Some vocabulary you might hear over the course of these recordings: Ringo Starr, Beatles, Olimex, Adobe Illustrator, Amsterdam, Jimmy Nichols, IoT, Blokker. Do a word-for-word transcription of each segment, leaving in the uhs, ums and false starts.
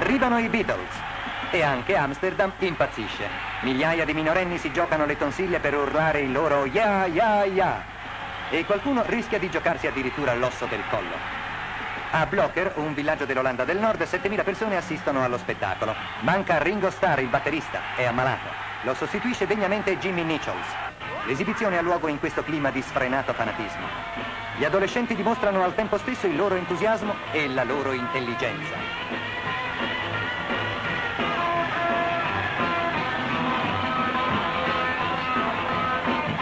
Arrivano i Beatles e anche Amsterdam impazzisce. Migliaia di minorenni si giocano le tonsille per urlare il loro yeah, yeah, yeah. E qualcuno rischia di giocarsi addirittura l'osso del collo. A Blokker, un villaggio dell'Olanda del Nord, settemila persone assistono allo spettacolo. Manca Ringo Starr, il batterista, è ammalato. Lo sostituisce degnamente Jimmy Nichols. L'esibizione ha luogo in questo clima di sfrenato fanatismo. Gli adolescenti dimostrano al tempo stesso il loro entusiasmo e la loro intelligenza.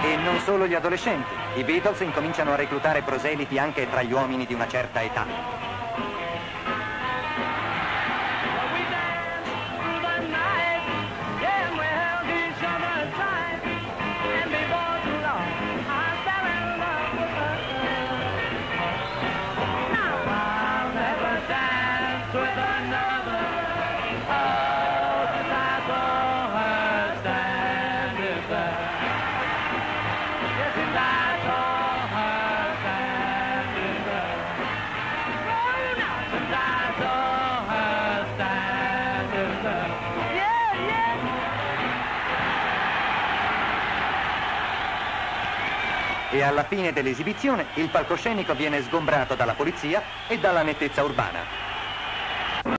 E non solo gli adolescenti, i Beatles incominciano a reclutare proseliti anche tra gli uomini di una certa età. E alla fine dell'esibizione il palcoscenico viene sgombrato dalla polizia e dalla nettezza urbana.